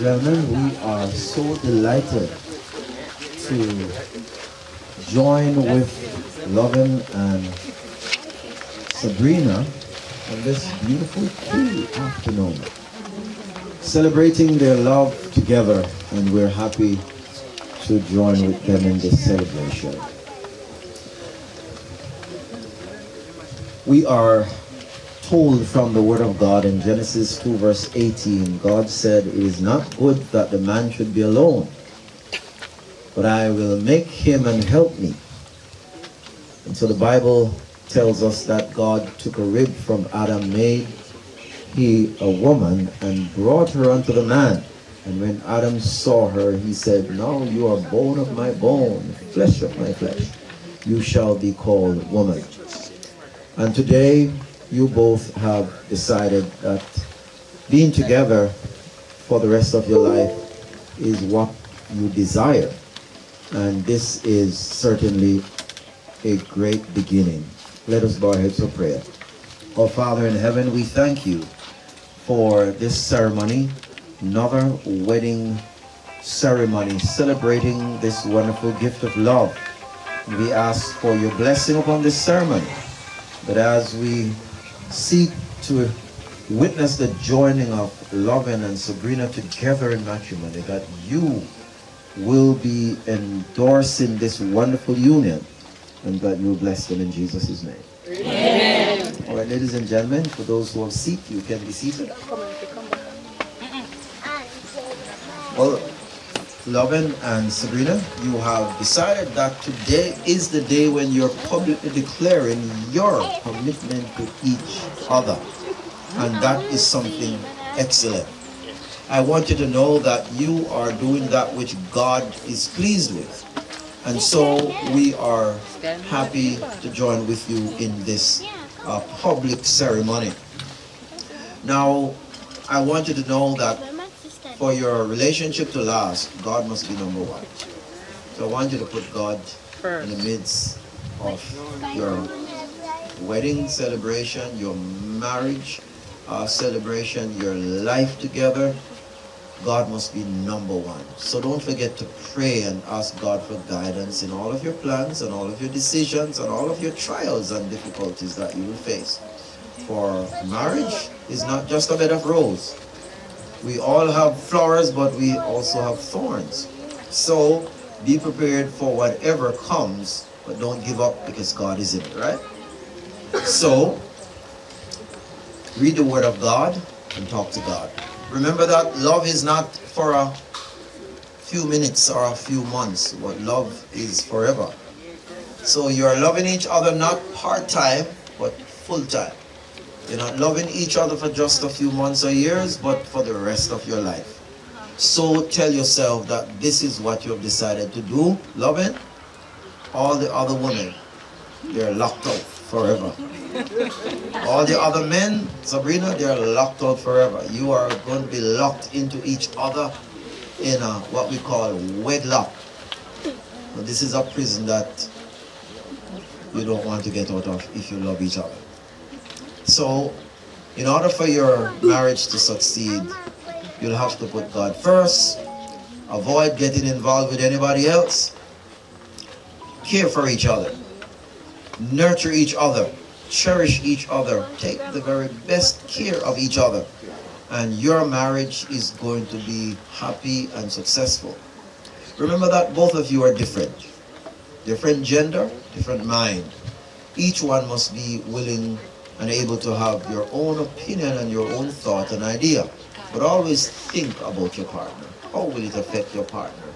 gentlemen, we are so delighted to join with Lovin and Sabrina on this beautiful cool afternoon, celebrating their love together, and we're happy to join with them in this celebration. We are told from the Word of God in Genesis 2 verse 18, God said, "It is not good that the man should be alone, but I will make him an helpmeet." And so the Bible tells us that God took a rib from Adam, made he a woman, and brought her unto the man. And when Adam saw her, he said, "Now you are bone of my bone, flesh of my flesh. You shall be called woman." And today, you both have decided that being together for the rest of your life is what you desire. And this is certainly a great beginning. Let us bow our heads for prayer. Our Father in heaven, we thank you for this ceremony, another wedding ceremony, celebrating this wonderful gift of love. We ask for your blessing upon this ceremony, that as we seek to witness the joining of Lovin and Sabrina together in matrimony, that you will be endorsing this wonderful union, and that you bless them in Jesus' name. Amen. All right, ladies and gentlemen, for those who have seat, you can be seated. Well, Lovin and Sabrina, you have decided that today is the day when you're publicly declaring your commitment to each other, and that is something excellent. I want you to know that you are doing that which God is pleased with. And so we are happy to join with you in this public ceremony. Now, I want you to know that for your relationship to last, God must be number one. So I want you to put God in the midst of your wedding celebration, your marriage celebration, your life together. God must be number one. So don't forget to pray and ask God for guidance in all of your plans and all of your decisions and all of your trials and difficulties that you will face. For marriage is not just a bed of roses. We all have flowers, but we also have thorns. So be prepared for whatever comes, but don't give up, because God is in it, right? So read the Word of God and talk to God. Remember that love is not for a few minutes or a few months, but love is forever. So you are loving each other not part-time, but full-time. You're not loving each other for just a few months or years, but for the rest of your life. So tell yourself that this is what you have decided to do, Lovin. All the other women, they're locked out forever. All the other men, Sabrina, they're locked out forever. You are going to be locked into each other in a, what we call wedlock. But this is a prison that you don't want to get out of if you love each other. So, in order for your marriage to succeed, you'll have to put God first, avoid getting involved with anybody else, care for each other, nurture each other, cherish each other, take the very best care of each other, and your marriage is going to be happy and successful. Remember that both of you are different. Different gender, different mind. Each one must be willing and able to have your own opinion and your own thought and idea. But always think about your partner. How will it affect your partner?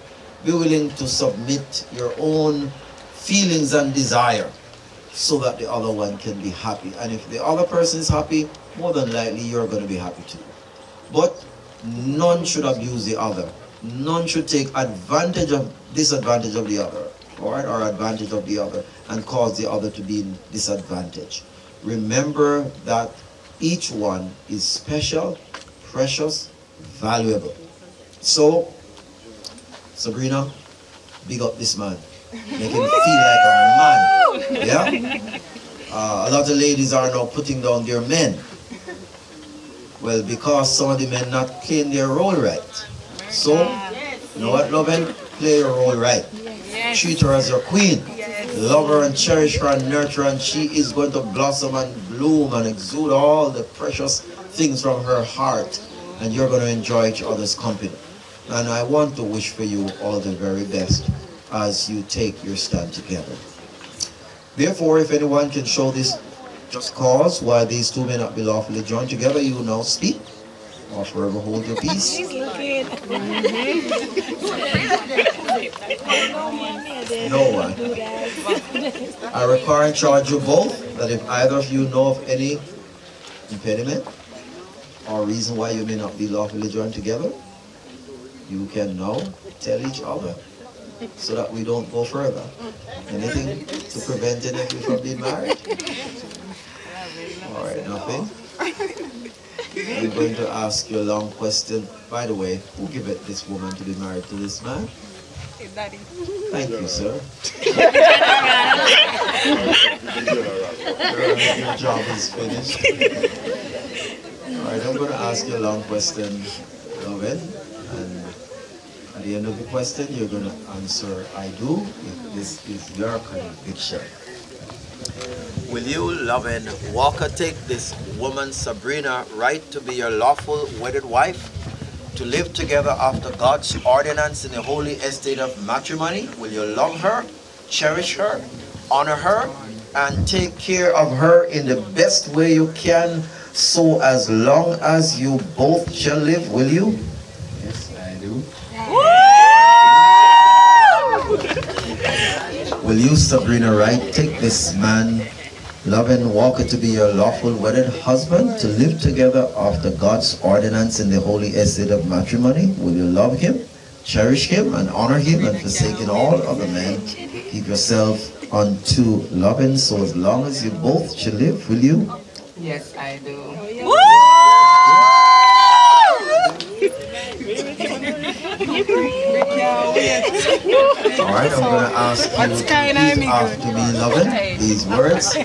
Be willing to submit your own feelings and desire so that the other one can be happy. And if the other person is happy, more than likely you're going to be happy too. But none should abuse the other. None should take advantage of disadvantage of the other, right? Or advantage of the other, and cause the other to be in disadvantage. Remember that each one is special, precious, valuable. So, Sabrina, big up this man. Make him feel like a man. Yeah? A lot of ladies are now putting down their men. Well, because some of the men not playing their role right. So, you know what, loving? Play your role right. Treat her as your queen. Love her and cherish her and nurture her, and she is going to blossom and bloom and exude all the precious things from her heart, and you're going to enjoy each other's company. And I want to wish for you all the very best as you take your stand together. Therefore, if anyone can show this just cause why these two may not be lawfully joined together, you now speak or forever hold your peace. No one. I require and charge you both that if either of you know of any impediment or reason why you may not be lawfully joined together, you can now tell each other so that we don't go further. Anything to prevent any of you from being married? All right, nothing. I'm going to ask you a long question. By the way, who gave it this woman to be married to this man? Daddy. Thank you, sir. Your job is finished. All right, I'm going to ask you a long question, Lovin. And at the end of the question, you're going to answer, I do, if this is your conviction. Will you, Lovin Walker, take this woman, Sabrina Wright, to be your lawful wedded wife, to live together after God's ordinance in the holy estate of matrimony? Will you love her, cherish her, honor her, and take care of her in the best way you can, so as long as you both shall live? Will you? Yes, I do. Will you, Sabrina Wright, take this man, Lovin Walker, to be your lawful wedded husband, to live together after God's ordinance in the holy estate of matrimony? Will you love him, cherish him, and honor him, and forsaking all other men, give yourself unto Lovin, so as long as you both shall live? Will you? Yes, I do. Alright, I'm going to ask you to repeat after me, Lovin, these words.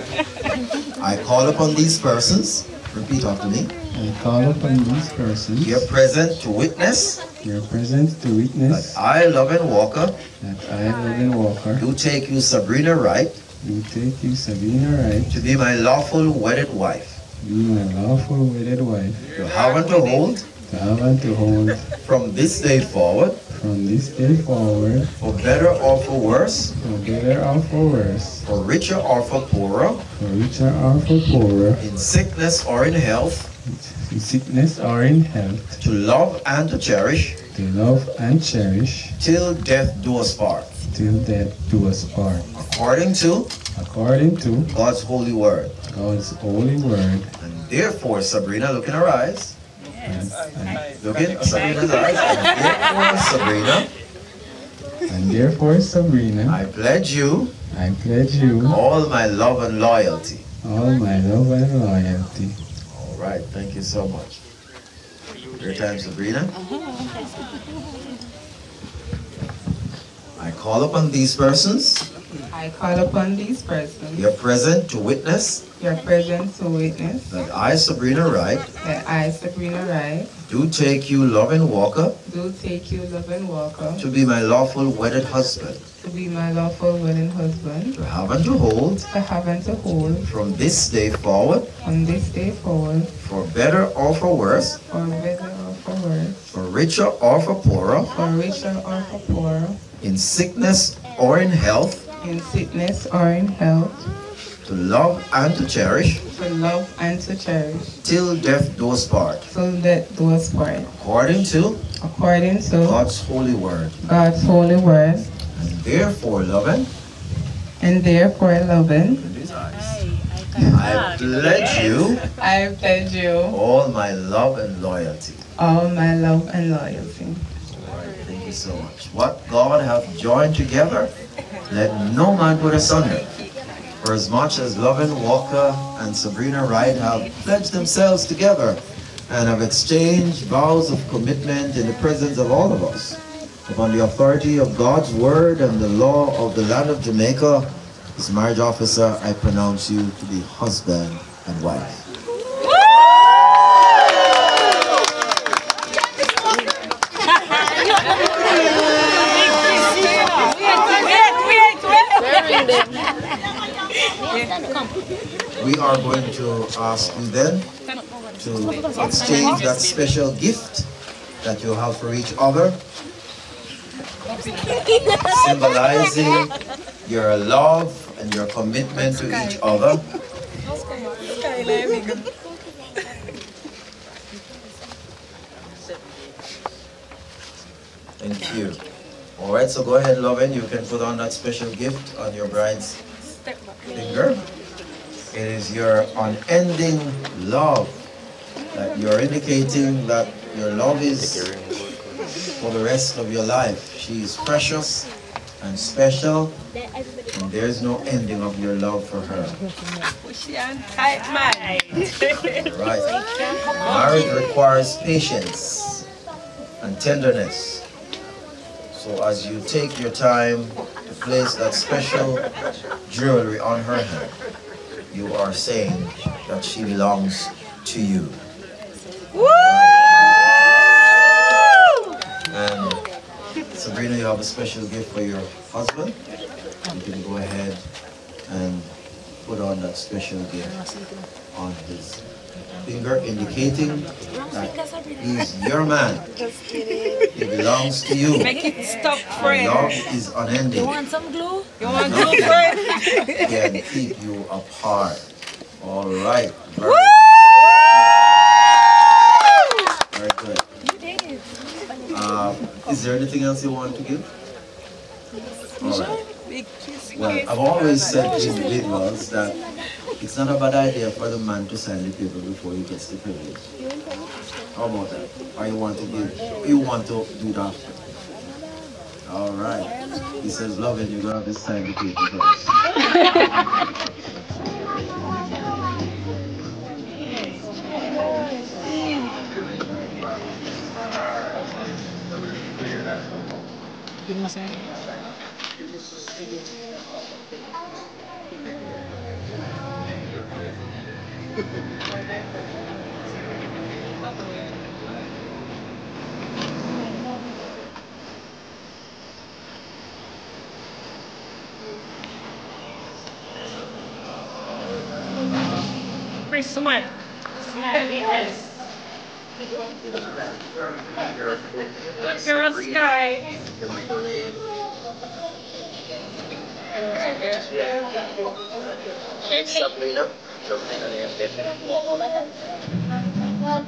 I call upon these persons. Repeat after me. I call upon these persons. Here present to witness. Here present to witness. That I, Lovin Walker. That I, Lovin Walker. Do take you, Sabrina Wright. Do take you, Sabrina Wright. To be my lawful wedded wife. Be my lawful wedded wife. To have and to hold. To have and to hold. From this day forward. From this day forward, for better or for worse, for better or for worse, for richer or for poorer, for richer or for poorer, in sickness or in health, in sickness or in health, to love and to cherish, to love and cherish, till death do us part, till death do us part, according to God's holy word, God's holy word. And therefore, Sabrina, look in her eyes. Look in Sabrina's eyes. And therefore Sabrina, I pledge you all my love and loyalty. All my love and loyalty. All right, thank you so much. Your time, Sabrina. I call upon these persons. I call upon these persons. You're present to witness. You're present to witness. That I, Sabrina Wright. That I, Sabrina Wright. Do take you, Lovin Walker. Do take you, Lovin Walker. To be my lawful wedded husband. To be my lawful wedded husband. To have and to hold. To have and to hold. From this day forward. From this day forward. For better or for worse. For better or for worse. For richer or for poorer. For richer or for poorer. In sickness or in health. In sickness or in health, to love and to cherish, to love and to cherish, till death do us part, till death do us part, according to God's holy word, God's holy word. And therefore, Lovin, I pledge you all my love and loyalty, All right, thank you so much. What God hath joined together, let no man put asunder. For as much as Lovin Walker and Sabrina Wright have pledged themselves together and have exchanged vows of commitment in the presence of all of us, upon the authority of God's word and the law of the land of Jamaica, as marriage officer, I pronounce you to be husband and wife. we are going to ask you then to exchange that special gift that you have for each other, symbolizing your love and your commitment to each other. Thank you. All right, so go ahead, Loven. You can put on that special gift on your bride's finger. It is your unending love that you're indicating that your love is for the rest of your life. She is precious and special, and there is no ending of your love for her. Right. Marriage requires patience and tenderness. So as you take your time to place that special jewelry on her hand, you are saying that she belongs to you. Woo! And Sabrina, you have a special gift for your husband. You can go ahead and put on that special gift on his finger, indicating that he's your man. He belongs to you. Make it stop, friend. Love is unending. You want some glue? You want glue, friend? Can keep you apart. All right. Woo! Very good. Is there anything else you want to give? All right. Well, I've always said to individuals that it's not a bad idea for the man to sign the paper before he gets the privilege. How about that? Or you want to give? You want to do that? All right. He says, "Love it. You're gonna have to sign the paper first." Smile. Smile, yes. Look, girl, sky. Sabrina. Alright,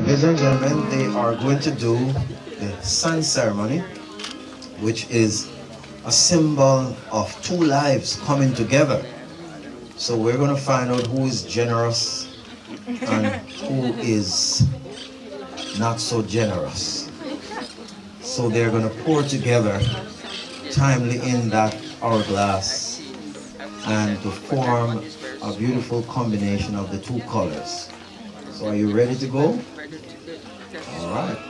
ladies and gentlemen, they are going to do the sun ceremony, which is a symbol of two lives coming together. So we're going to find out who is generous and who is not so generous. So they're going to pour together timely in that hourglass and to form a beautiful combination of the two colors. So are you ready to go? All right.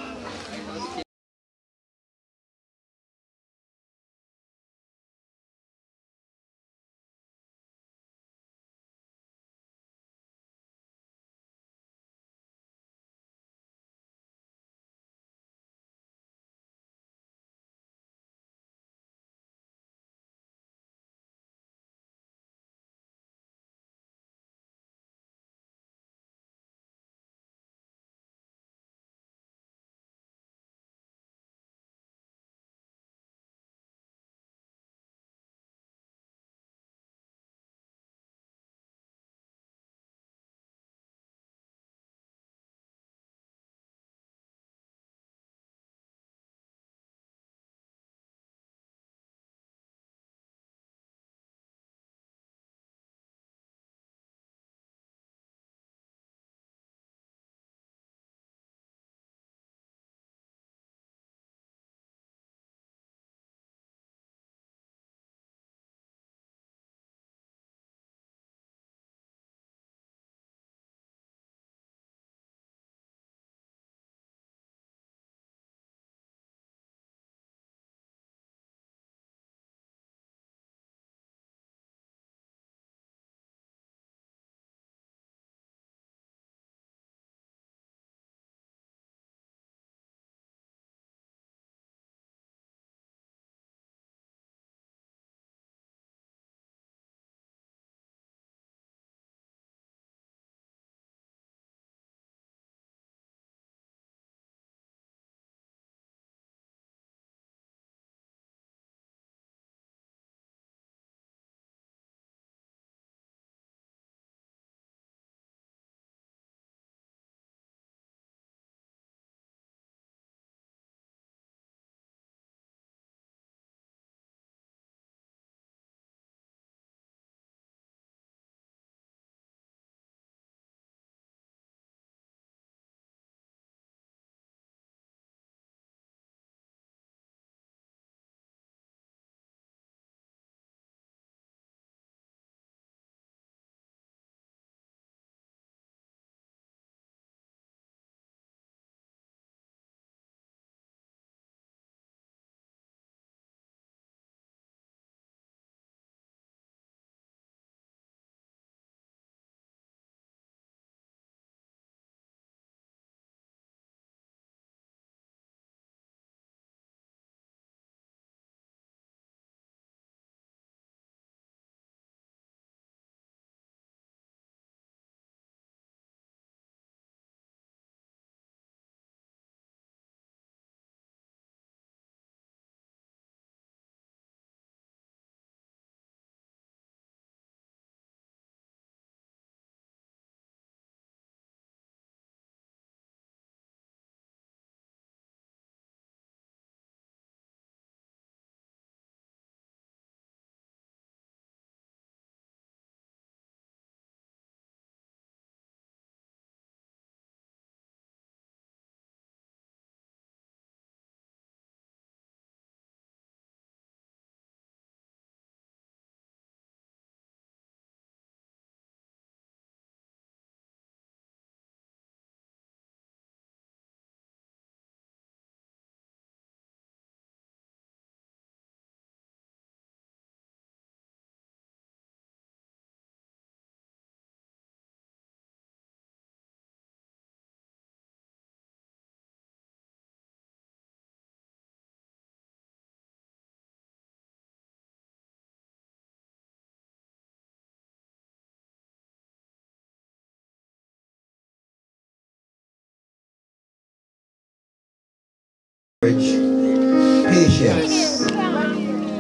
Patience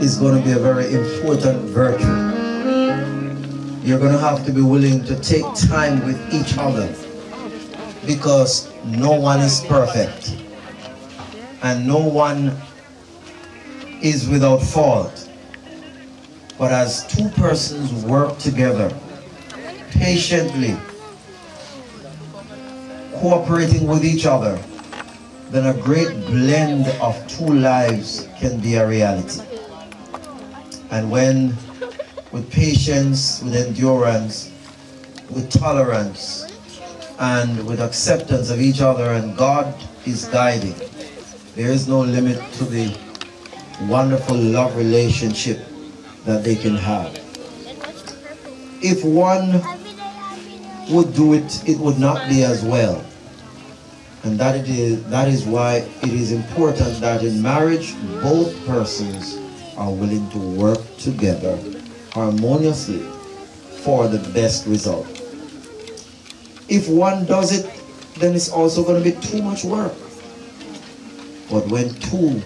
is going to be a very important virtue. You're going to have to be willing to take time with each other because no one is perfect and no one is without fault. But as two persons work together patiently, cooperating with each other, then a great blend of two lives can be a reality. And when, with patience, with endurance, with tolerance, and with acceptance of each other, and God is guiding, there is no limit to the wonderful love relationship that they can have. If one would do it, it would not be as well. And that is why it is important that in marriage, both persons are willing to work together harmoniously for the best result. If one does it, then it's also going to be too much work. But when two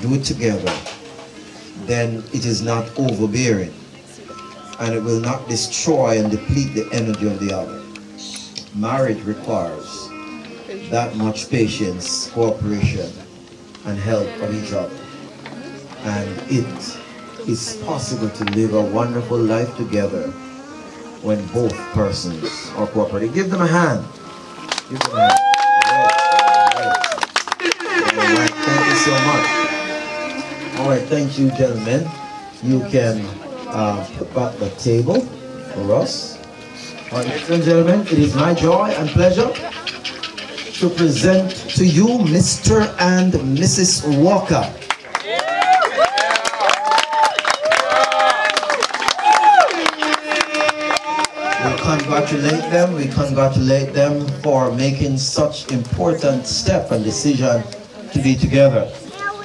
do it together, then it is not overbearing, and it will not destroy and deplete the energy of the other. Marriage requires that much patience, cooperation, and help of each other. And it is possible to live a wonderful life together when both persons are cooperating. Give them a hand. Give them a hand. Yes. All right. Thank you so much. All right, thank you, gentlemen. You can put back the table for us. All right, ladies and gentlemen, it is my joy and pleasure to present to you Mr. and Mrs. Walker. We congratulate them for making such important step and decision to be together.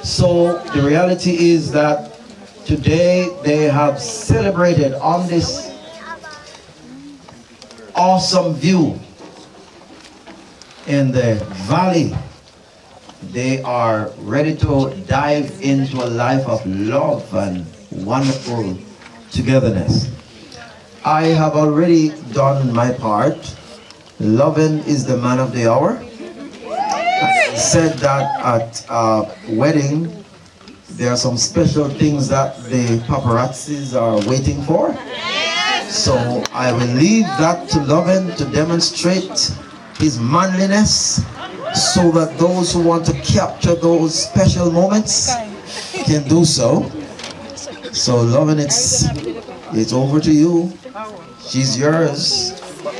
So the reality is that today they have celebrated on this awesome view in the valley. They are ready to dive into a life of love and wonderful togetherness. I have already done my part. Lovin is the man of the hour. I said that at a wedding, there are some special things that the paparazzis are waiting for. So I will leave that to Lovin to demonstrate his manliness, so that those who want to capture those special moments can do so. So Lovin, it's over to you. She's yours. What's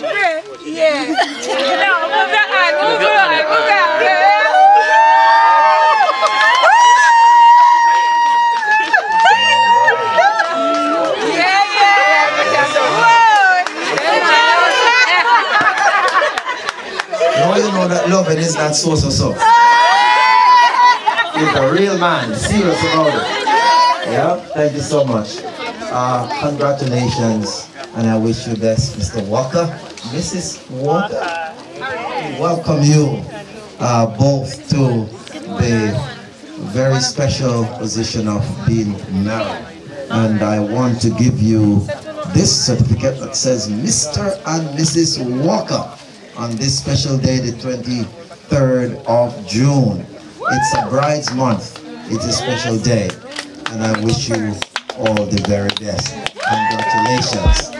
that? Yeah. That Lovin is not so. He's a real man, serious about it. Yeah, thank you so much. Congratulations, and I wish you best, Mr. Walker. Mrs. Walker, we welcome you both to the very special position of being married. And I want to give you this certificate that says Mr. and Mrs. Walker on this special day, the 23rd of June. It's a bride's month. It's a special day. And I wish you all the very best. Congratulations.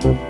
Stop it!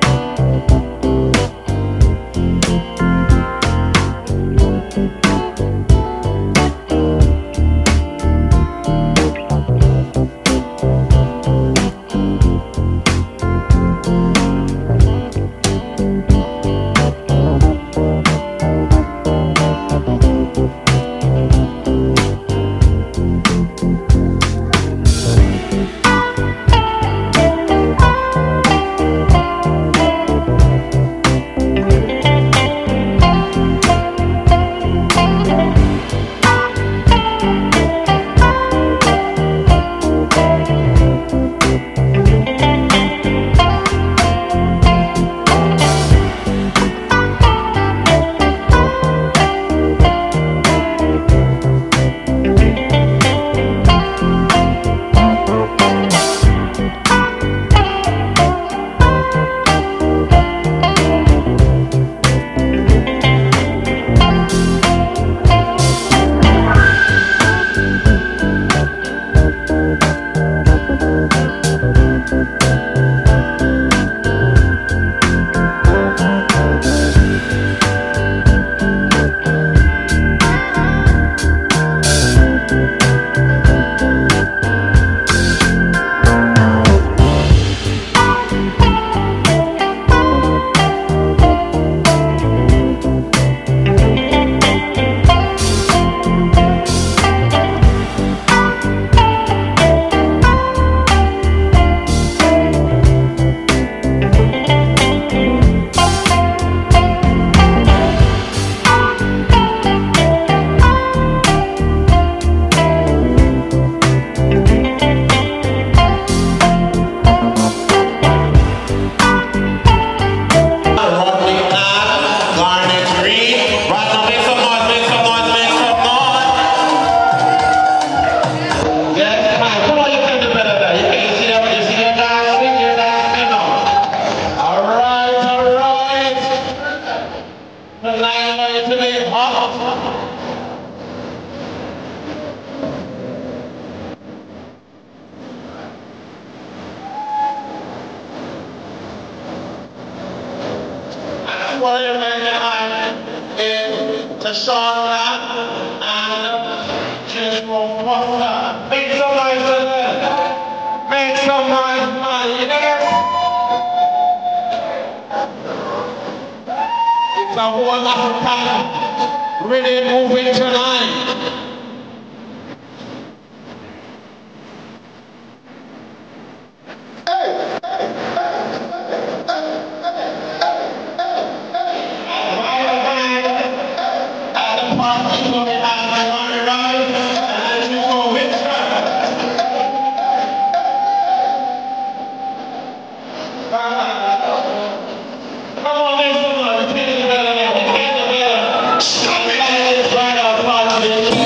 Right outside of it.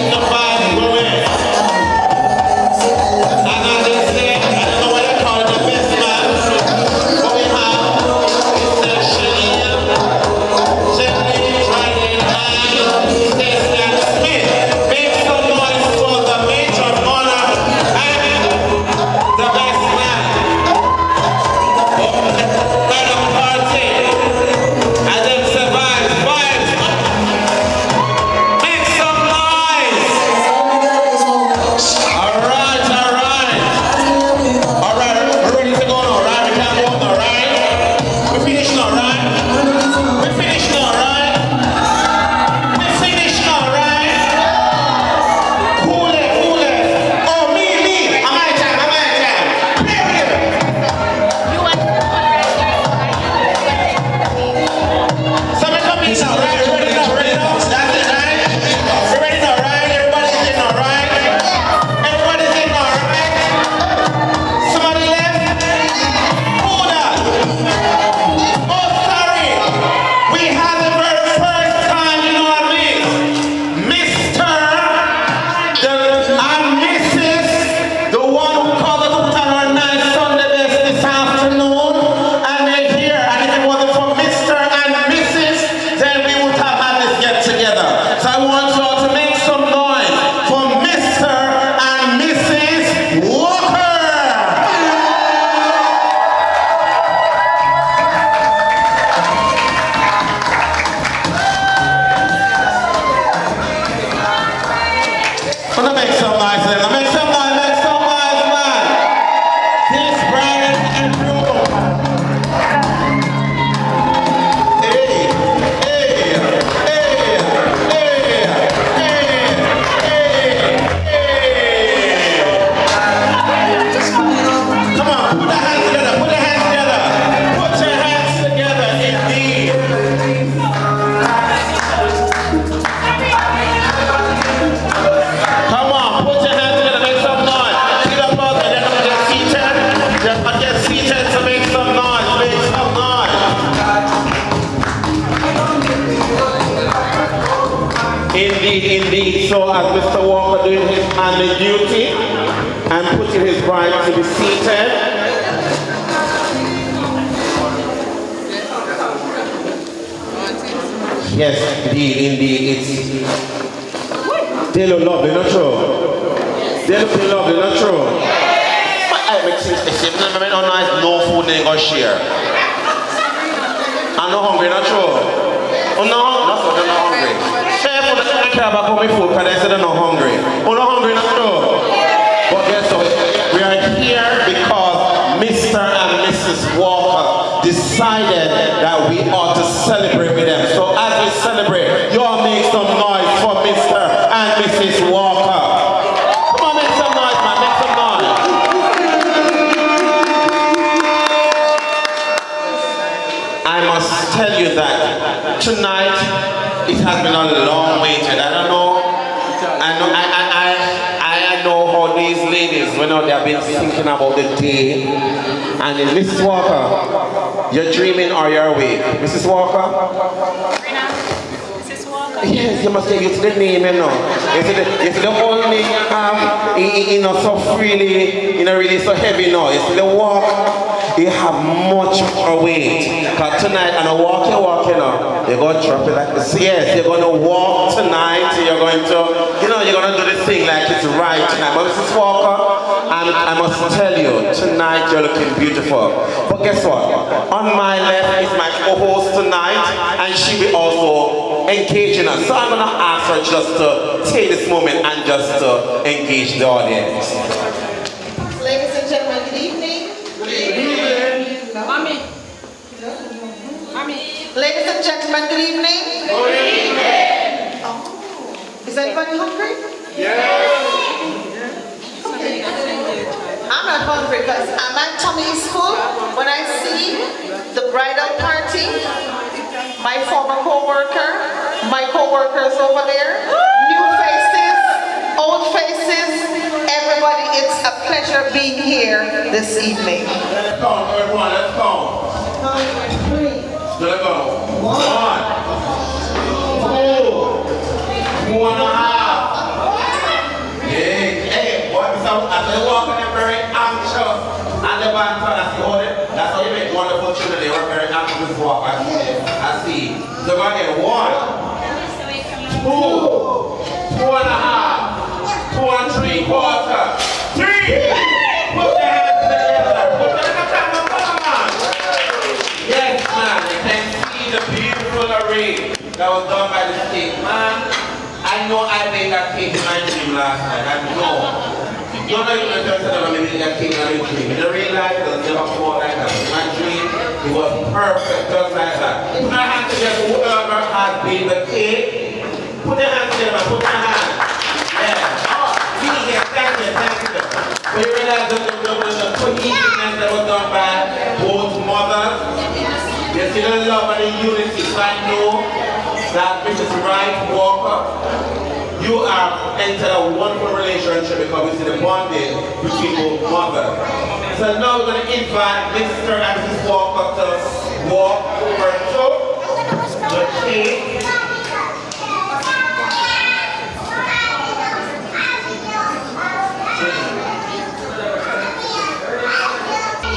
indeed. So as Mr. Walker doing his manly duty and putting his bride to be seated. Yes, indeed, it's... They look lovely, not true? They look lovely, not true? But it makes sense, if no nice, no food they gonna share. I'm not hungry, not true? Oh no, not so, they're not hungry. Share for the time care about coming food, because they said they're not hungry. Oh, not hungry, not true? But guess what? We are here because Mr. and Mrs. Walker decided that we ought to celebrate with them. So as we celebrate, y'all make some noise for Mr. and Mrs. Walker. Come on, make some noise, man, make some noise. I must tell you that tonight, it has been a long waited. I know how these ladies, you know, they have been thinking about the day. And then Mrs. Walker, you're dreaming or you're awake. Mrs. Walker? Mrs. Walker? Yes, you must take it to the name, you know. It's the whole name you have, you know, so freely, you know, really so heavy, you know. It's the walk, you have much more weight. But tonight, and a walk, you know, you're going to drop it like this. Yes, you're going to walk tonight, you're going to, you know, you're going to do this thing like it's right tonight. But Mrs. Walker, I must tell you, tonight you're looking beautiful. But guess what? On my left is my co-host tonight, and she will also engage in us. So I'm gonna ask her just to take this moment and just to engage the audience. Ladies and gentlemen, good evening. Good evening. Mommy. Mommy. Ladies and gentlemen, good evening. Good evening. Oh. Is anybody hungry? Yes. I'm not hungry because my tummy is full. When I see the bridal party, my former co-worker, my co-workers over there, new faces, old faces, everybody, it's a pleasure being here this evening. Let's go, everyone, let's go. Let's go. One. 2. 1.5. Yeah. Hey, what is up? I said, welcome. That's how you make wonderful children. They were very active with walk. I see. So go ahead. 1, 2, 2.5, 2 3/4, 3. Put your hands together. Put your hands together. Yes, man. You can see the beautiful array that was done by the cake. Man, I know I made that cake in my dream last night. I know. You know you just said about making that cake in my dream. You don't realize it was never before like that. My dream, it was perfect, just like that. Put your hands together, whoever has made the cake. Put your hands together, put your hands. Yeah. Oh, see, yes, thank you, thank you. But you realize the cohesiveness that was done by both mothers. You see the love and the unity. So I know that Mrs. Wright Walker, you are entered a wonderful relationship because we see the bonding between both mothers. So now we're going to invite Mr. and Mrs. Walker to walk over to the cake.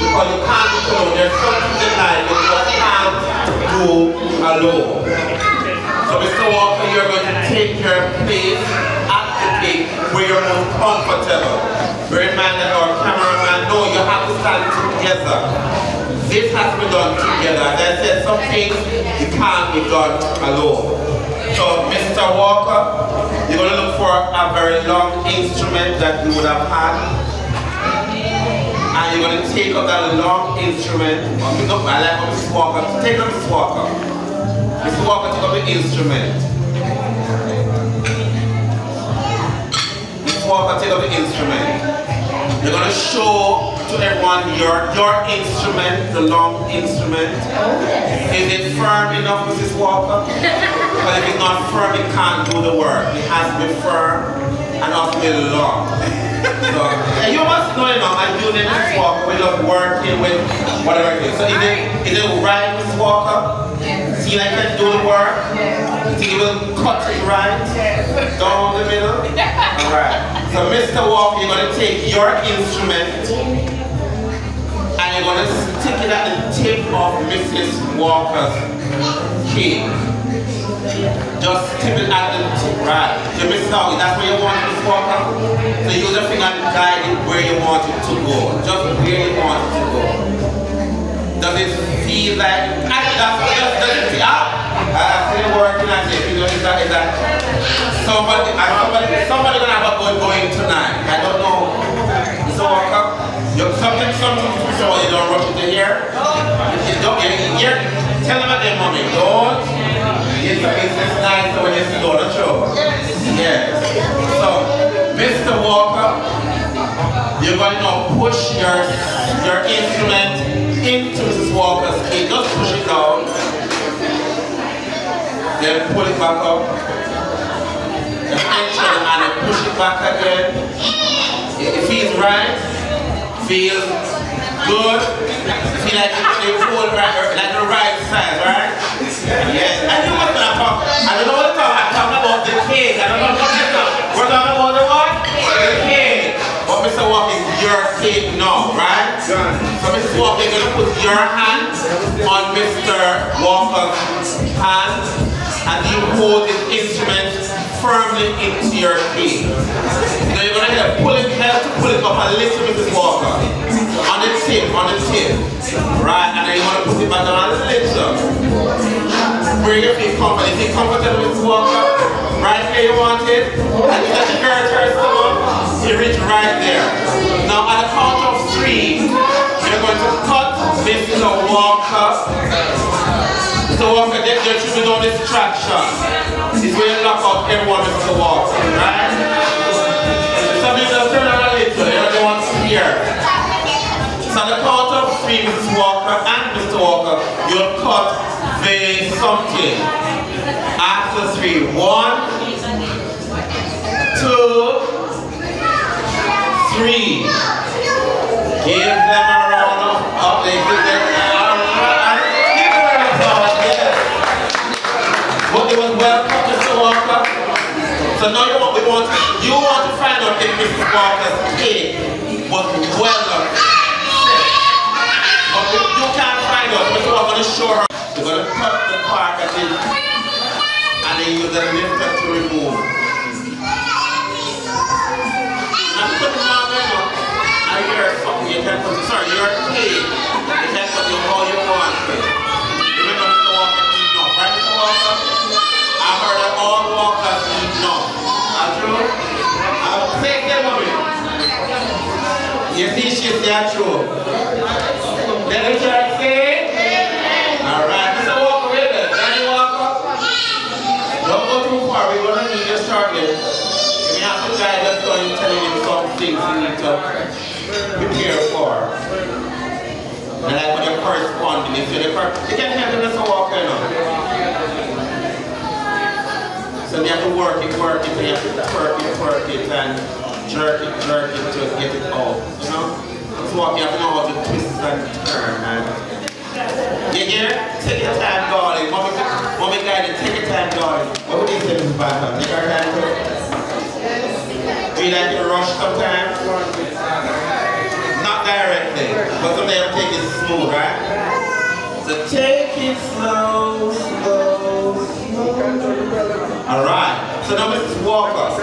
Because you can't do alone. There's something in life you just can't do alone. So Mr. Walker, you're going to take your place at the gate where you're most comfortable. Bear in mind that our cameraman knows you have to stand together. This has to be done together. As I said, some things you can't be done alone. So Mr. Walker, you're going to look for a very long instrument that you would have had. And you're going to take up that long instrument. Look, I like Mr. Walker. Take up Mr. Walker. Mr. Walker, take up the instrument. Mr. Walker, take up the instrument. You're going to show to everyone your instrument, the long instrument. Is it firm enough, Mrs. Walker? Because if it's not firm, it can't do the work. It has to be firm and also be long. So, and you must know enough. I do this, Mrs. Walker. We love working with whatever it is. So is it right, Mrs. Walker? You like to do the work? Yeah. Steven, cut it right, down the middle. All right. So Mr. Walker, you're going to take your instrument and you're going to stick it at the tip of Mrs. Walker's chin. Just tip it at the tip, right? So Mrs. Walker, that's where you want Mrs. Walker. So use your finger to guide it where you want it to go. Just where you want it to go. Does it feel like? Somebody gonna have a good going tonight. I don't know. So something for sure. You don't rush into here. You don't get in here. Tell them at their mommy. Don't. It's nice when you see all the show. Yes. So, Mr. Walker, you're going to push your instrument into Mrs. Walker's key. Just push it down. Then pull it back up. And push it back again. It feels right, feels good. You feel like it's full right, like the right size, right? Yes. I know what's gonna talk. I don't know what to talk. I'm talking about the cake. I don't know what to talk. We're talking about the what? The cake. But Mr. Walker, is your cake now, right? So Mr. Walker, you're gonna put your hand on Mr. Walker's hand, and you hold this instrument firmly into your feet. Now you're gonna have to pull it up a little bit, Mrs. Walker. On the tip. Right, and then you're gonna put it back down a little. Bring your feet comfortable. You feel comfortable, Mrs. Walker? Right where you want it. And you just gird your stomach. You reach right there. Now at the count of three, you're going to cut Mrs. Walker. Mr. Walker, get your children on distraction. It's going to knock out everyone with the walls, right? Some people just turn around a little, everyone's here. So the count of three, Mrs. Walker and Mr. Walker, you'll cut the something. After three. 1, 2, 3. Give them a round of applause. So now you want to find out if Mrs. Walker's cake was well done. But if you can't find out, Mr. Walker is going to show her. You're going to cut the part at it, and then you're going to lift it to remove. Now put it down there. I hear something. You can't put it. Sorry, your cake. You can't put it all you want. Remember Mr. Walker eat enough, right, Mr. Walker? I heard that all Walkers eat enough. You see, she's natural. Let me try to say it. All right, Mr. Walker, wait a minute. Danny Walker, don't go too far. We're going to need your target. If you have to guide us, so you're telling you some things you need to prepare for. And that's what you're corresponding. You can't handle Mr. Walker, no. So you have to work it, and you have to work it, and jerk it, just get it all, you know? Let's walk, you have to know how to twist and turn, man. You hear? Take your time, darling. Mommy guided, take your time, darling. What would you say, Mrs. Barton? Take your time, too? Do you like to rush sometimes? Not directly, but sometimes you take it smooth, right? So take it slow. All right, so now Mrs. Walker.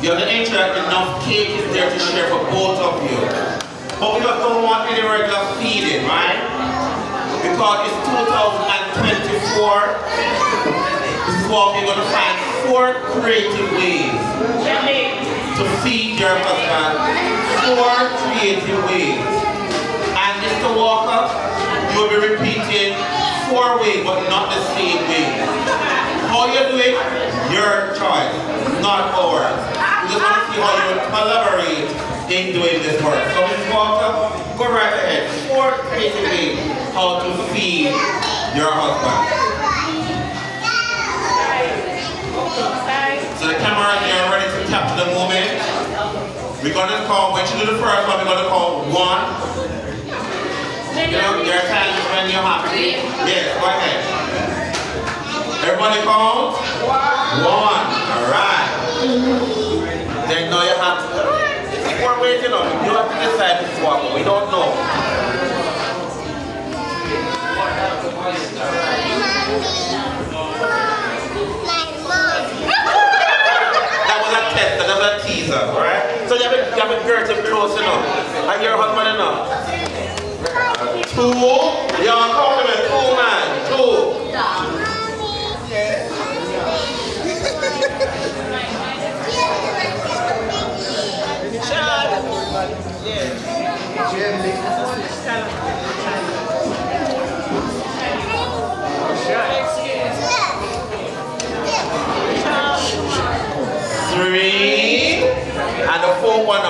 You're going to ensure that enough cake is there to share for both of you. But we just don't want any regular feeding, right? Because it's 2024. This is what we're going to find 4 creative ways to feed your husband. 4 creative ways. And Mr. Walker, you'll be repeating 4 ways, but not the same way. How you do it? Your choice, not ours. We just want to see how you would collaborate in doing this work. So Mrs. Walker, go right ahead. 4 creative ways how to feed your husband. So the camera is ready to capture the moment. We're going to call, when you do the first one, we're going to call 1. You know, there are times when you're happy. Yes, go ahead. Everybody count? One. All right. Then now you have to, if we're waiting on you, you have to decide this one. We don't know. That was a test, that was a teaser, right? So you have a girl to close enough. And your husband enough. Two. Y'all count them. 2 man. 2. Three and the 4 1.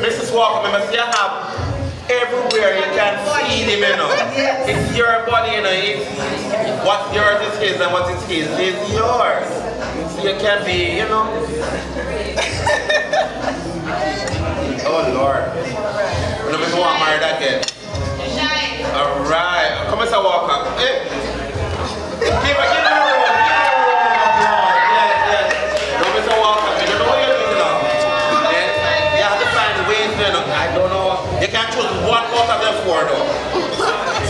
Mrs. Walker, remember, you have everywhere you can see them, you know. It's your body, you know. It's what's yours is his, and what is his is yours. So you can be, you know. Oh Lord. We don't even want married again. Alright. Come on, Mr. Walker. Hey. Give her a room. Yes, yes. No, Mr. Walker. You don't know what you're doing now. You have to find ways, you know. I don't know. You can't choose one out of the 4 though.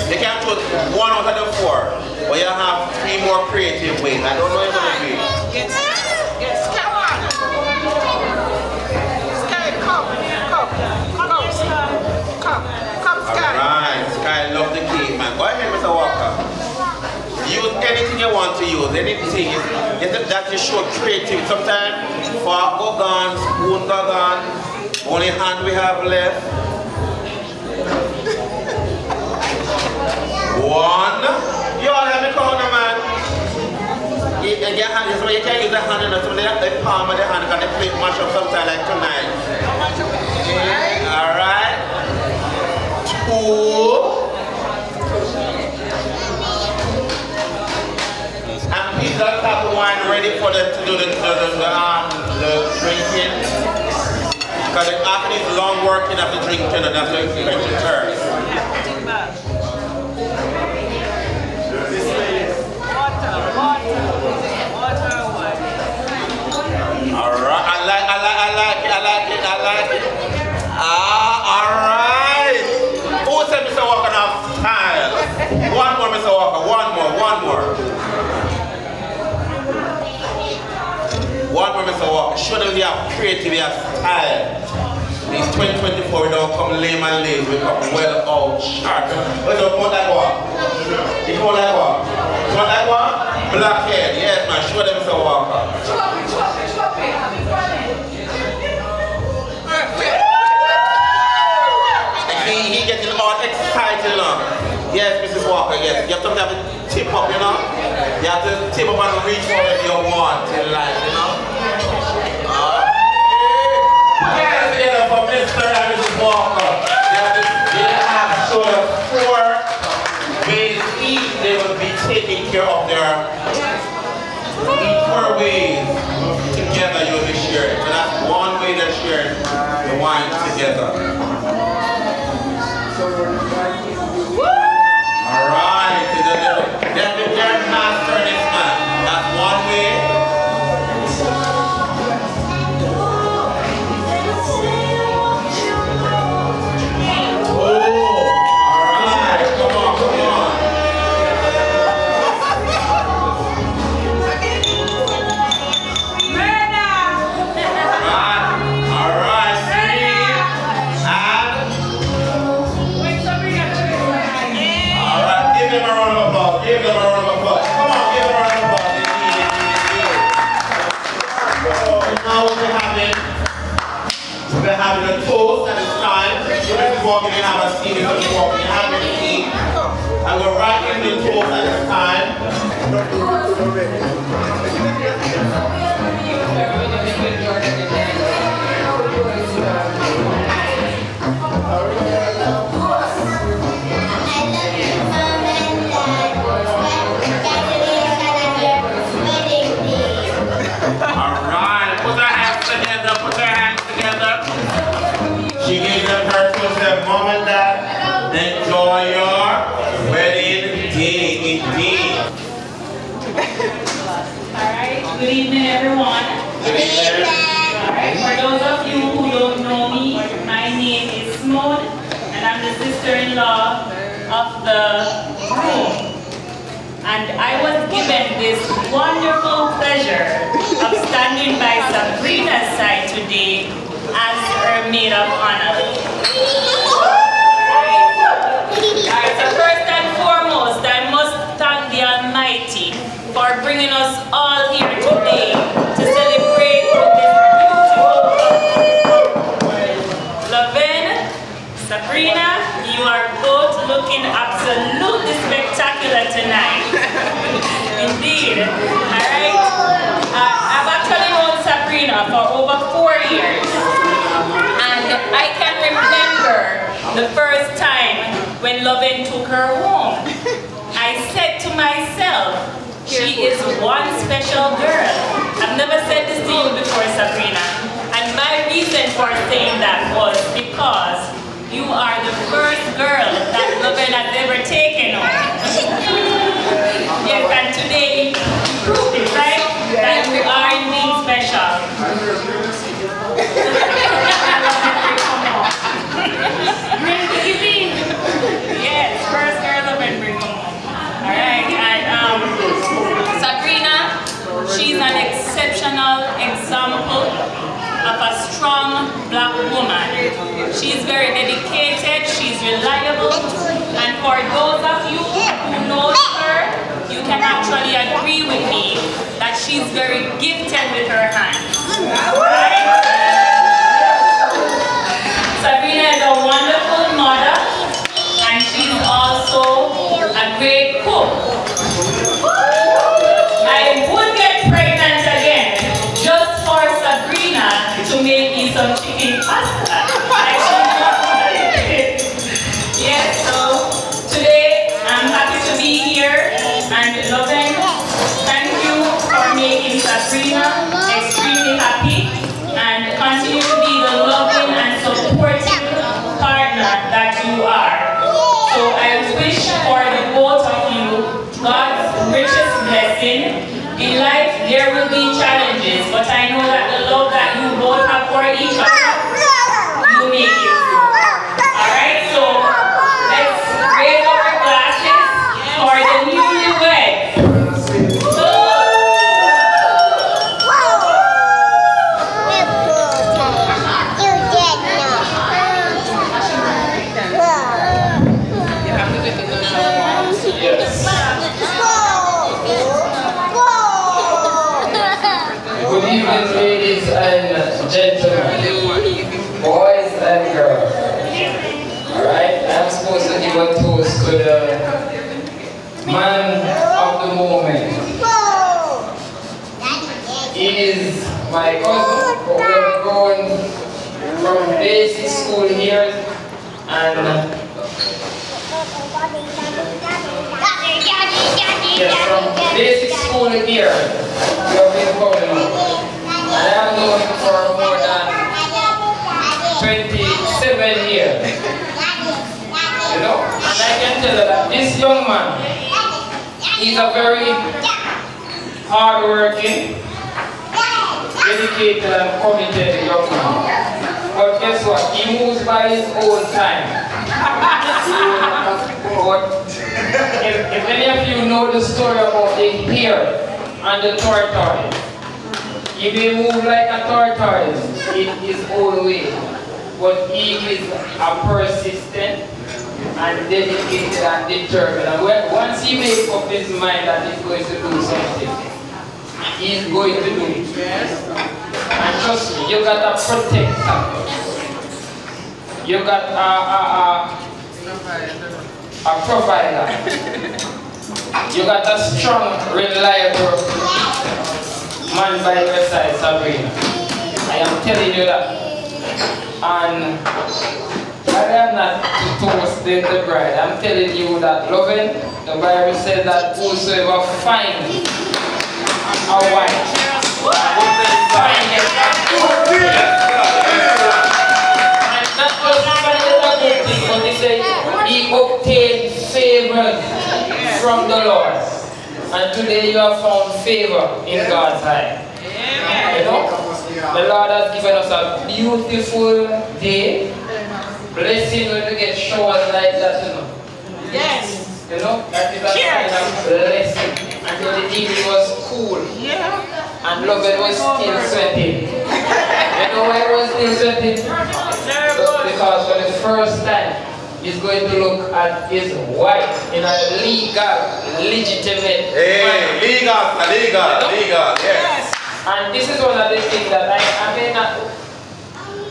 You can't choose one out of the 4. But you have 3 more creative ways. I don't know what you're gonna do. Yes, come on. Come, Sky. Alright, Sky, love the cake, man. Go ahead, Mr. Walker. Use anything you want to use, anything. It's that you show creativity. Sometimes, fork go gone, spoon go gone. Only hand we have left. 1. You all have a corner, man. You can't use the hand in the palm of the hand because the plate mash up sometimes like tonight. Alright. 2. And please don't have the wine ready for them to do the drinking. Because it often is long working after drinking, and that's why it's going to turn. Water. Alright. I like it. Alright. Who said Mr. Walker now? Time. One more, Mr. Walker. One more. One more, Mr. Walker. Show them we have creativity, we have style. It's 2024, we don't come lame and lame. We come well out sharp. Wait, you want that one? You want that one? You want that one? Black hair. Yes, man. Show them, Mr. Walker. He getting all excited, you know. Yes, Mrs. Walker, yes. You have to have a tip up, you know. You have to tip up and reach for what you want in life, you know. Yes, you know, for Mr. and Mrs. Walker. They have sort of 4 ways each they will be taking care of their in 4 ways together you'll be sharing. So that's one way they're sharing the wine together. Enjoy your wedding day, indeed. Good evening, everyone. Good evening. All right. For those of you who don't know me, my name is Simone, and I'm the sister-in-law of the groom. And I was given this wonderful pleasure of standing by Sabrina's side today as her maid of honor. All right. So first and foremost, I must thank the Almighty for bringing us all here today to celebrate this beautiful couple. Lavin, Sabrina, you are both looking absolutely spectacular tonight. Indeed. Alright. I've actually known Sabrina for over 4 years. And I can remember the first time when Lavin took her home. I said to myself, she is one special girl. I've never said this to you before, Sabrina. And my reason for saying that was because you are the first girl that Lavin has ever taken on. Yes, and today you proved it, right? That you are indeed special. Bring the giving. Yes, first girl Lavin bring home. Alright, and Sabrina, she's an exceptional example of a strong black woman. She's very dedicated, she's reliable, and for those of you who know her, you can actually agree with me that she's very gifted with her hands. Right? Sabrina is a wonderful mother, and she's also a great cook. I would get pregnant again just for Sabrina to make me some chicken pasta. I should not have it. Yes, so today I'm happy to be here, and Lavin, thank you for making Sabrina extremely happy, and continue to be the loving and supportive partner that you are. So I wish for the both of you God's richest blessing. In life, there will be challenges, but I know that the love that you both have for each other, you make it through. Alright, so let's raise our glasses for the newlyweds. Gentlemen, boys and girls. Alright, I'm supposed to give a toast to the man of the moment. He is my cousin, but we have grown from basic school here, and from basic school here, we have been coming. I have known him for more than 27 years. You know? And I can tell you that this young man, he's a very hard-working, dedicated and committed young man. But guess what? He moves by his own time. If any of you know the story about the hare and the tortoise, he may move like a tortoise in his own way, but he is a persistent and dedicated and determined. And once he makes up his mind that he's going to do something, he's going to do it. And trust me, you got a protector. You got a provider. You got a strong, reliable man by your side, Sabrina. I am telling you that. And I am not to toast the bride. I'm telling you that, Lavin, the Bible said that whosoever finds a wife will find it a good thing. And not just find it a good thing, but he said he obtained favor from the Lord. And today you have found favor in God's eye. You know, the Lord has given us a beautiful day. Blessing when we get showers like that, you know. Yes. You know, that is a kind of blessing. Until the evening was cool. Yeah. And love it was still sweating. You know why it was still sweating? Because for the first time, he's going to look at his wife in a legal, legitimate manner. Legal, yes. And this is one of the things that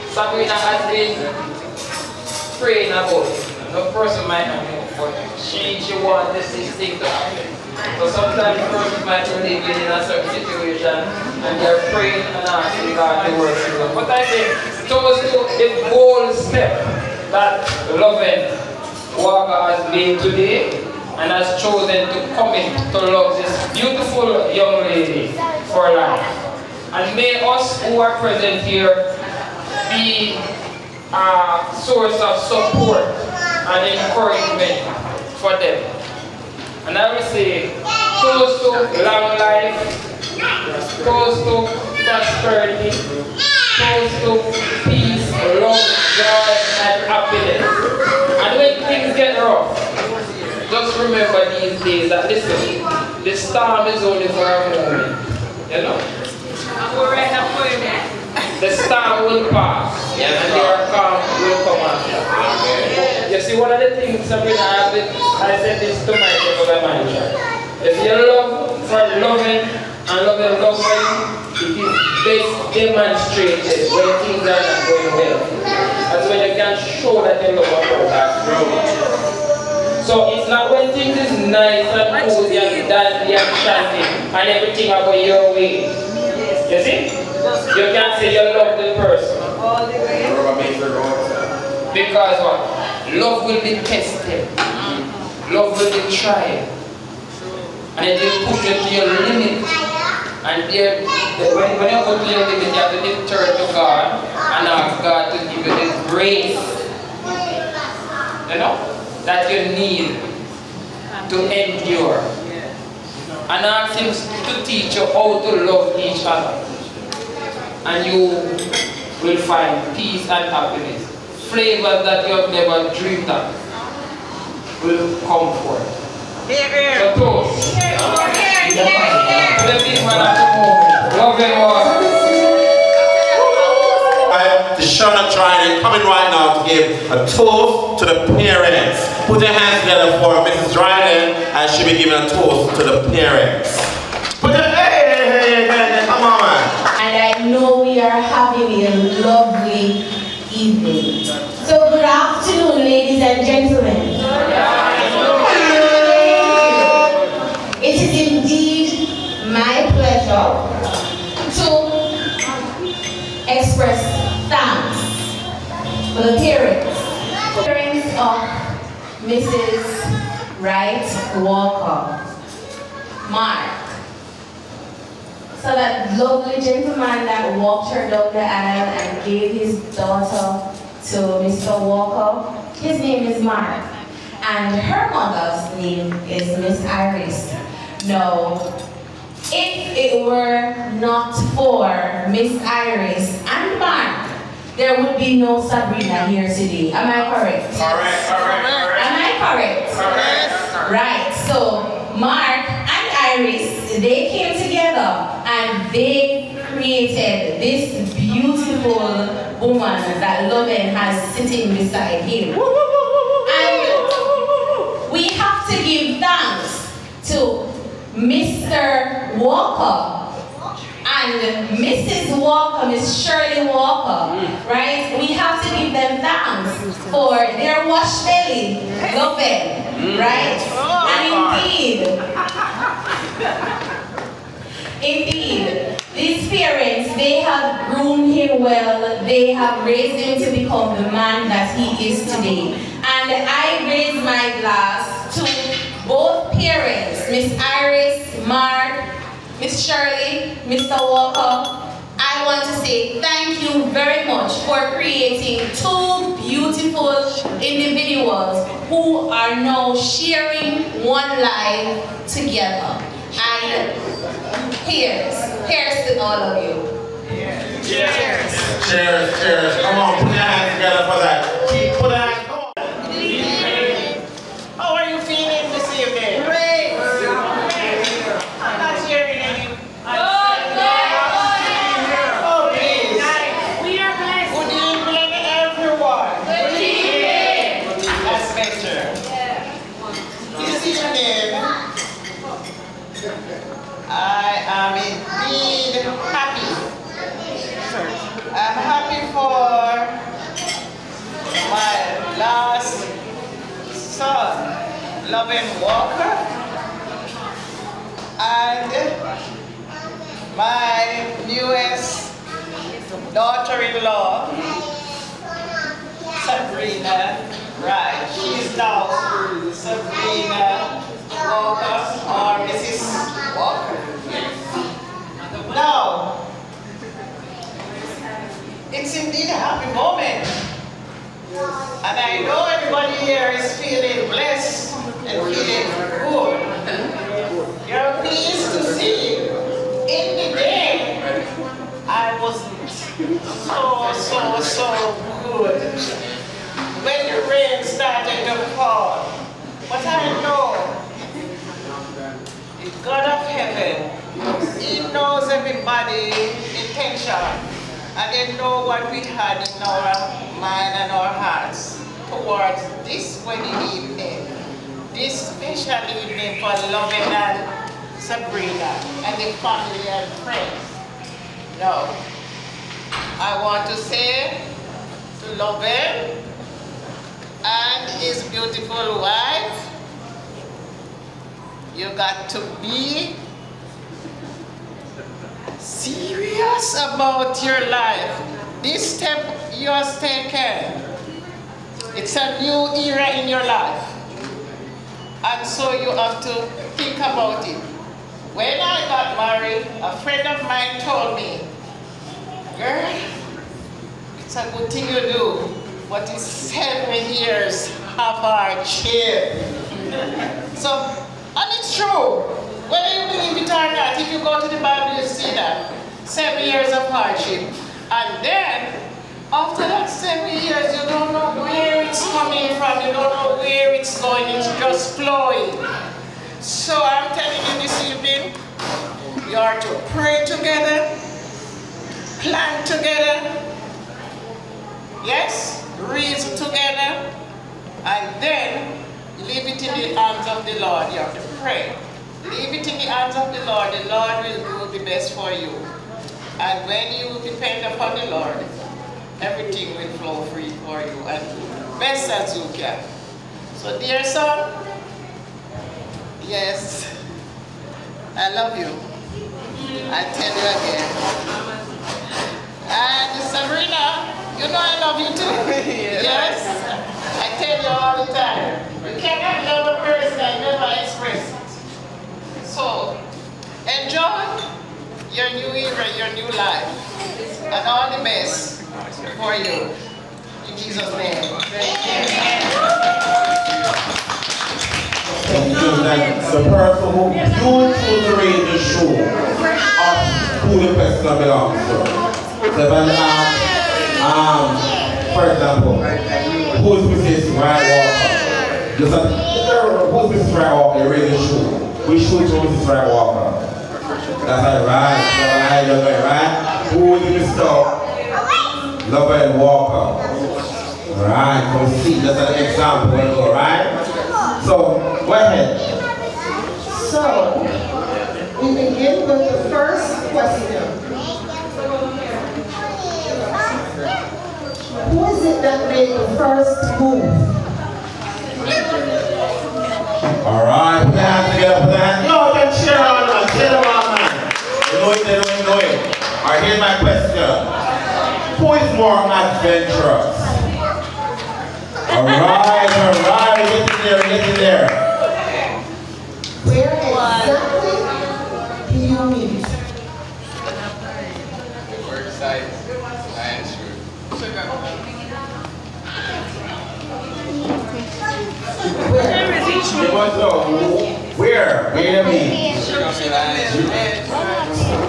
Sabrina has been praying about. No person might not know, but she wants this thing to happen. So sometimes persons might be living in a certain situation and they're praying and asking God to work through them. But I think those took a bold step that loving Walker has been today and has chosen to commit to love this beautiful young lady for life. And may us who are present here be a source of support and encouragement for them. And I will say, toast to long life, toast to prosperity, toast to peace, love, joy, and happiness. And when things get rough, just remember these days that, listen, the storm is only for a moment. You know? The storm will pass, and your calm will come after. You see, one of the things I said this to my brother manager. If you love for loving and loving loving, it is best demonstrated when things are not going well. That's when you can show that you love a person. So it's not when things is nice and cozy and dandy and shanty and everything about your way. You see? You can't say you love the person. Because what? Love will be tested. Love will be tried. And it will put you to your limit. And when you go to your limit, you have to turn to God and ask God to give you the grace. You know? That you need to endure. And ask him to teach you how to love each other. And you will find peace and happiness. Flavors that you have never dreamed of will come forth. So toast. Love and war. The Shona Trident coming right now to give a toast to the parents. Put your hands together for Mrs. Dryden, and she'll be giving a toast to the parents. Put your hey, come on, man. And I know we are having a lovely evening. So good afternoon, ladies and gentlemen. It is indeed my pleasure to express thanks for the parents of Mrs. Wright Walker, Mark. So that lovely gentleman that walked her down the aisle and gave his daughter to Mr. Walker, his name is Mark. And her mother's name is Miss Iris. Now, if it were not for Miss Iris and Mark, there would be no Sabrina here today. Am I correct? Correct. Correct. Right. So Mark and Iris, they came together and they created this beautiful woman that Loven has sitting beside him. And we have to give thanks to Mr. Walker and Mrs. Walker, Miss Shirley Walker, right? We have to give them thanks for their wash belly, loving, right? And indeed, these parents, they have groomed him well, they have raised him to become the man that he is today. And I raise my glass to both parents, Miss Iris, Mark, Miss Shirley, Mr. Walker, I want to say thank you very much for creating two beautiful individuals who are now sharing one life together. And here's to all of you. Cheers. Cheers. Cheers, cheers. Come on, put your hands together for that. Keep putting your hands on. Good evening. How are you feeling this evening? Great. I'm not hearing any. Oh, please. We are blessed. Good evening, everyone. Good evening. That's better. This evening, I am indeed happy. I'm happy for my last son, Lovin Walker, and my newest daughter-in-law, Sabrina Wright. She's now Sabrina Walker or Mrs. Walker. Now, it's indeed a happy moment. And I know everybody here is feeling blessed and feeling good. You're pleased to see in the day I wasn't so good when the rain started to fall. But I know the God of heaven, He knows everybody's intention. And they know what we had in our mind and our hearts towards this wedding evening, this special evening for Lovin and Sabrina and the family and friends. Now, I want to say to Lovin and his beautiful wife, you got to be serious about your life. This step you have taken, it's a new era in your life. And so you have to think about it. When I got married, a friend of mine told me, girl, it's a good thing you do, but it's 7 years of hardship. So, and it's true. Whether you believe it or not, if you go to the Bible, you see that. 7 years of hardship. And then, after that 7 years, you don't know where it's coming from, you don't know where it's going, it's just flowing. So I'm telling you this evening, you are to pray together, plan together, yes, reason together, and then leave it in the arms of the Lord. You have to pray. Leave it in the hands of the Lord will do the best for you. And when you depend upon the Lord, everything will flow free for you and best as you can. So dear son, yes, I love you. I tell you again. And Sabrina, you know I love you too. Yes, I tell you all the time. You cannot love a person and never express it. So, enjoy your new era, your new life, and all the best for you. In Jesus' name. Thank you. The person who beautifully read the show of who the person belongs to. For example, who's Mrs. Ryan Walker? Who's Mrs. Ryan Walker read the show? We should choose this right walker. That's right, right? Love it, right? Who is in the store? Love and Walker. Right, come see, that's an example, alright? So, go ahead. So, we begin with the first question. Who is it that made the first move? Alright, put your hands together for that. No, you can share all that. Share all that. You know it, they don't know it. Alright, here's my question. Who is more adventurous? Alright, get in there, get in there. Where exactly do you meet? Worksite, Lions Road. Where? Where? Where do you mean? question I asked you.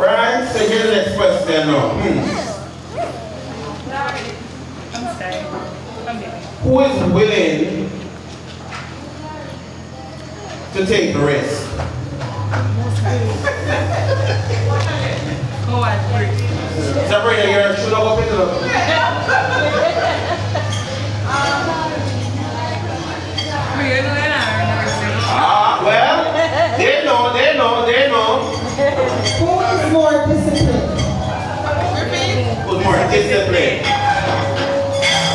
Right, so here's the next question now. I'm sorry. Who is willing to take the risk? Who is willing? Sabrina, you're a shooter, what people do? Ah, well, they know. Who is more disciplined? Who's more disciplined?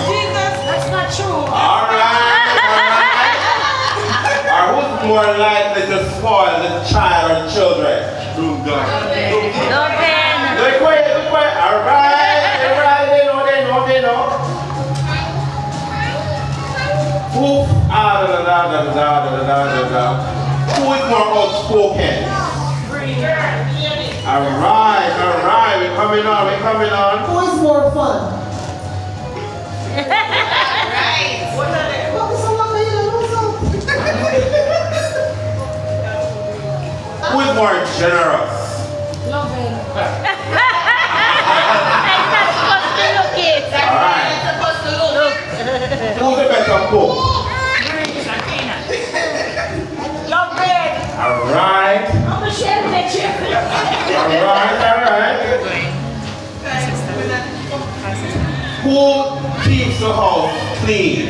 Jesus, that's not true. Alright. Or who's more likely to spoil the child or children? Through God. Alright, they know. Who, who is more outspoken? Alright, we're coming on. Who is more fun? Right. What are they? Who is more generous? Loving. Who's the better cook? Love bread. Alright. I'm a chef, Alright. Who keeps the house clean?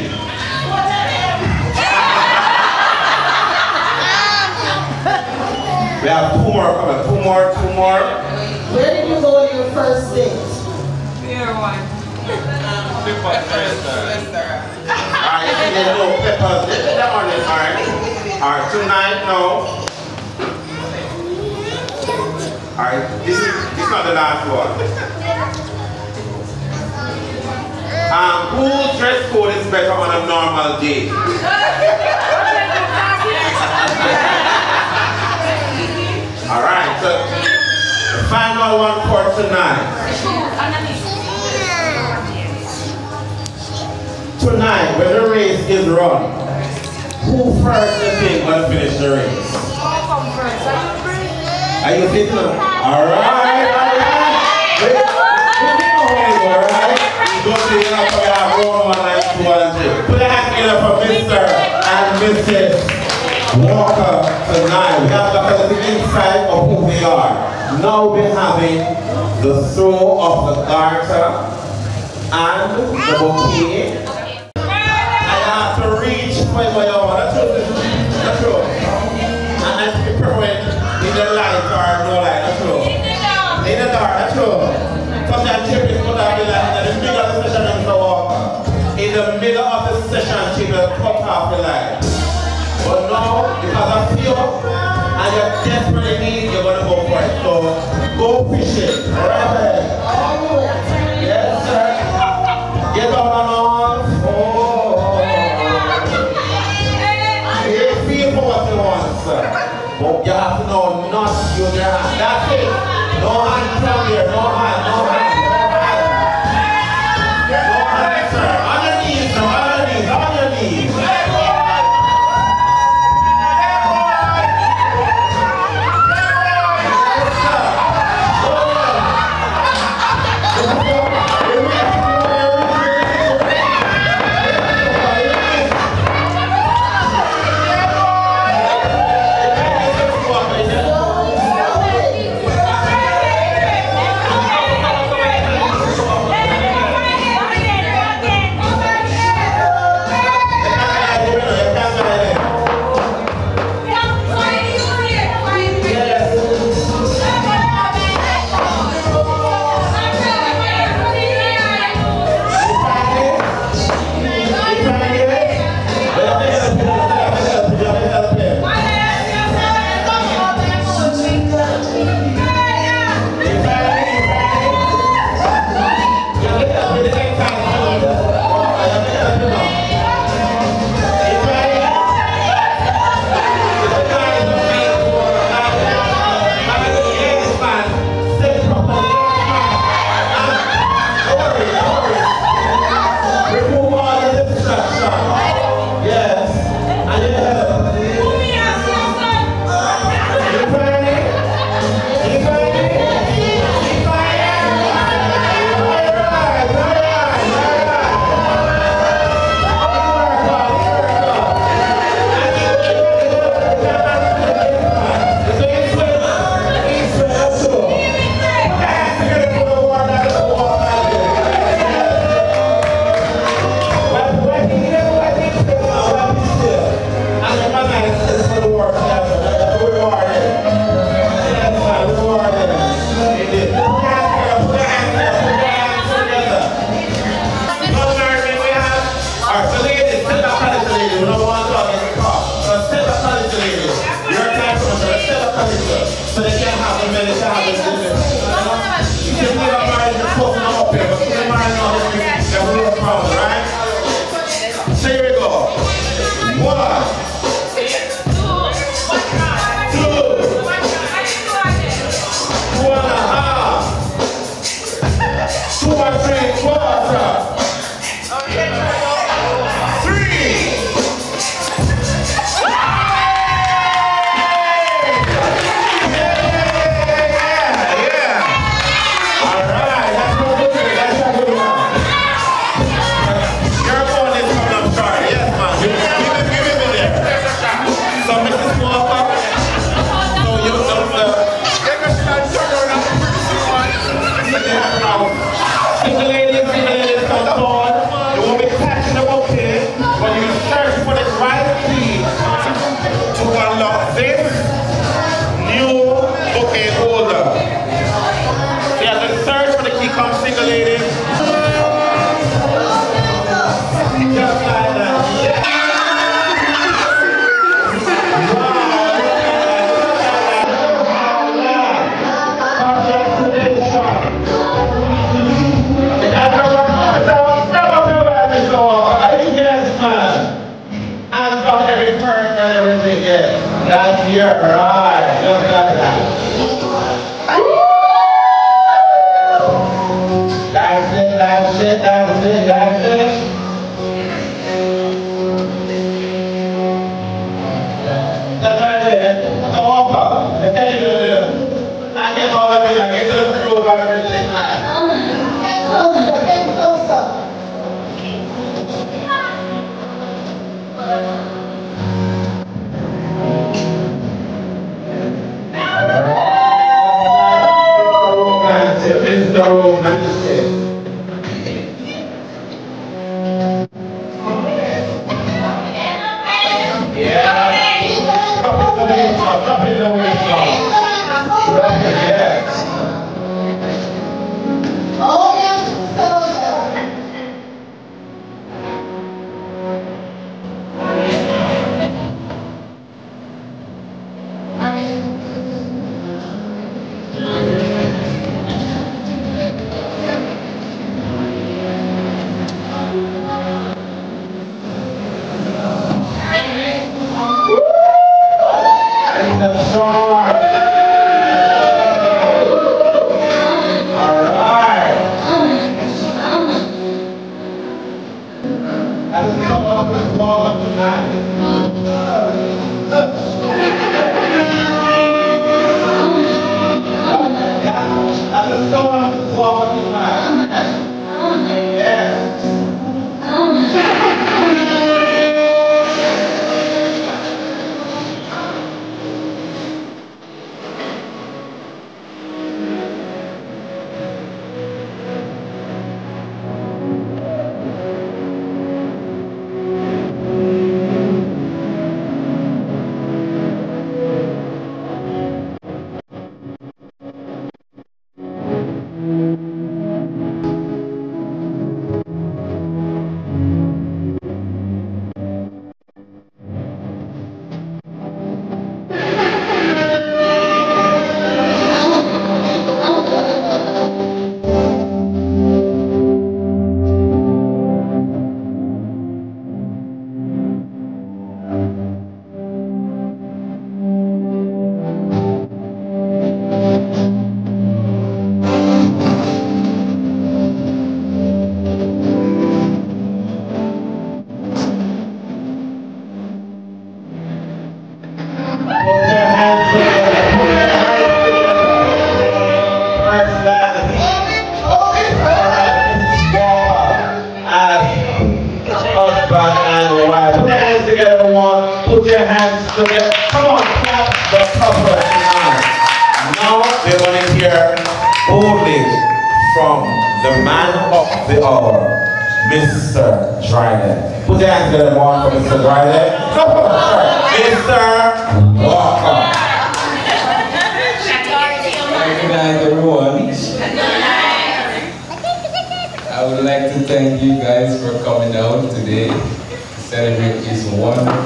We have two more. Where did you go on your first date? Here one. Alright, tonight, no. Alright, this is not the last one. Whose dress code is better on a normal day? Alright, so the final one for tonight. Tonight, when the race is run, who first you think will finish the race? I'll come first. Are you fit? Alright. We know who is alright. Go to the end of our room and I do what I do. Put your hands together for Mr. and Mrs. Walker tonight. We have to have the insight of who they are. Now we're having the throw of the garter and the bouquet. To reach my own. That's true. And I prefer when in the light or no light, that's true. In the dark, that's true. Sometimes she is put out the light, and in the middle of the session is the walker. In the middle of the session, she will cut off the light. But now, because of fear, and you desperately need, you're going to go for it. So, go fish it. Alright? Yes, sir. Get out and on. But you have to know not to use your hand. That's it. No hand from here. No hand, sir. On your knees. So they can't have the men, they can't have the women. You can get our marriage and put them up here, but they're married on this week, they're real proud, right? So here we go. 1, 2, 1 1/2, 2 and 3 quarter.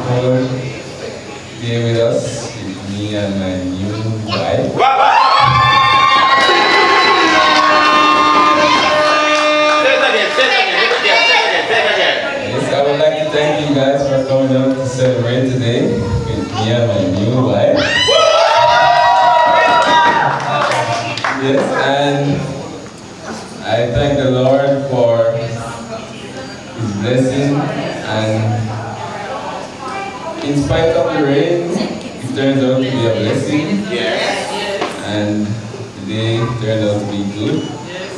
100 day with us. Yes, it's me and my new wife. Yes, I would like to thank you guys for coming out to celebrate today with me and my new wife. Yes, and I thank the Lord for His blessing, and in spite of the rain, it turned out to be a blessing. Yes. And the day turned out to be good. Yes.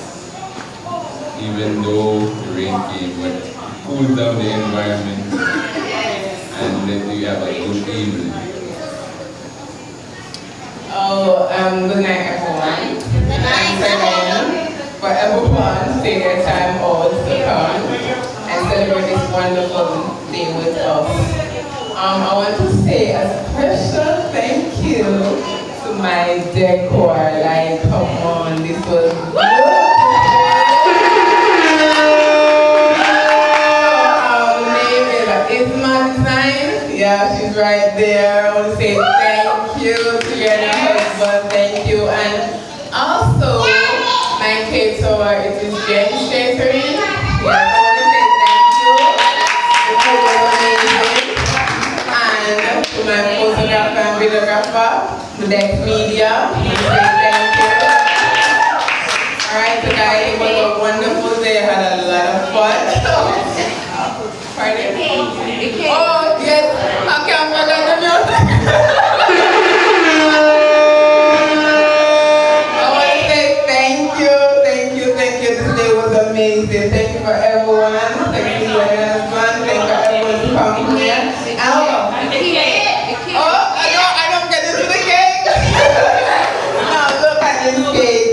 Even though the rain came, but it cooled down the environment. Yes. And then we have a good evening. Good night, everyone. Good night, everyone. For everyone, take their time out to come and celebrate this wonderful day with us. I want to say a special thank you to my decor. Like, come on, this was good. Name is Isma Design. Yeah, she's right there. I want to say thank you to your husband. Thank you. And also, my caterer, it is James Catering. Yeah. The next media. Thank you. Alright, so guys, it was a wonderful day. I had a lot of fun. Pardon? Oh, yes. I can't forget the music. I want to say thank you. Thank you. Thank you. This day was amazing. Thank you for everyone. Thank you for your husband. Thank you for everyone who come here.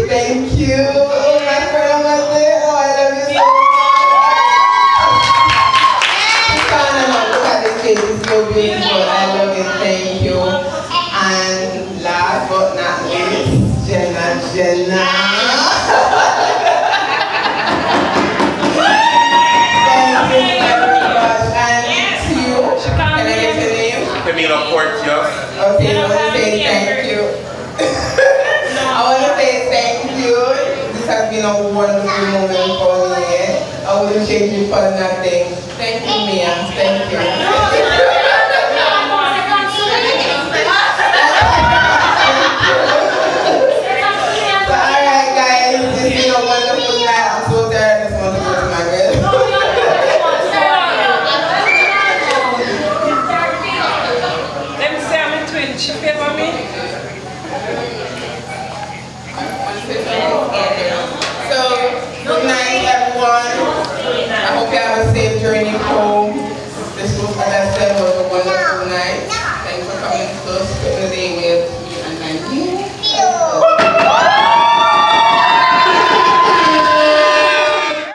Thank you. Oh, my friend, my dear. Oh, I love you so much. Look at this cake. It's so beautiful. I love it. Thank you. And last but not least, Jenna. I wouldn't change you for nothing. Thank you, Mia. Thank you.